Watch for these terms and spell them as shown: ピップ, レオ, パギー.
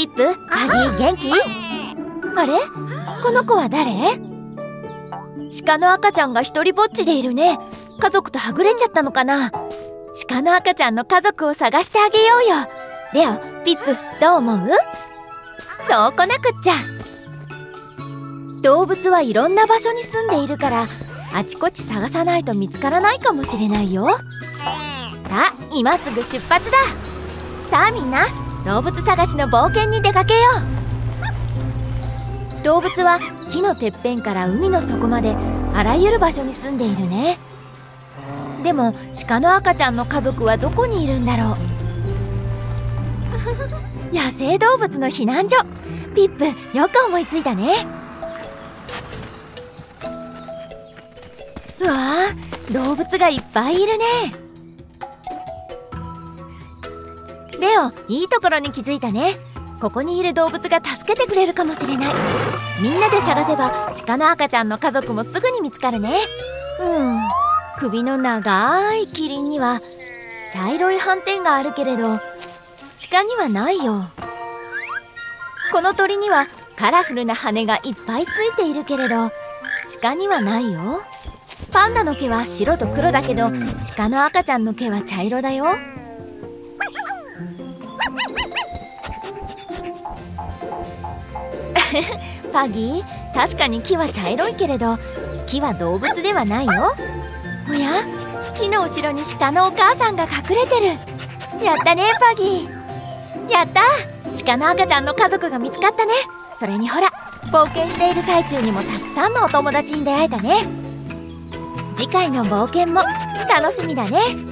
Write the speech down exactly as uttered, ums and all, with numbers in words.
ピップ、アギー元気？あれ？この子は誰？鹿の赤ちゃんが一人ぼっちでいるね。家族とはぐれちゃったのかな。鹿の赤ちゃんの家族を探してあげようよ。レオ、ピップ、どう思う？そう来なくっちゃ。動物はいろんな場所に住んでいるから、あちこち探さないと見つからないかもしれないよ。さあ、今すぐ出発だ。さあみんな、動物探しの冒険に出かけよう。動物は木のてっぺんから海の底まであらゆる場所に住んでいるね。でも鹿の赤ちゃんの家族はどこにいるんだろう。野生動物の避難所。ピップ、よく思いついたね。うわー、動物がいっぱいいるね。レオ、いいところに気づいたね。ここにいる動物が助けてくれるかもしれない。みんなで探せば鹿の赤ちゃんの家族もすぐに見つかるね。うん、首の長いキリンには茶色い斑点があるけれど鹿にはないよ。この鳥にはカラフルな羽がいっぱいついているけれど鹿にはないよ。パンダの毛は白と黒だけど鹿の赤ちゃんの毛は茶色だよ。パギー、確かに木は茶色いけれど木は動物ではないよ。おや、木の後ろに鹿のお母さんが隠れてる。やったねパギー。やった、鹿の赤ちゃんの家族が見つかったね。それにほら、冒険している最中にもたくさんのお友達に出会えたね。次回の冒険も楽しみだね。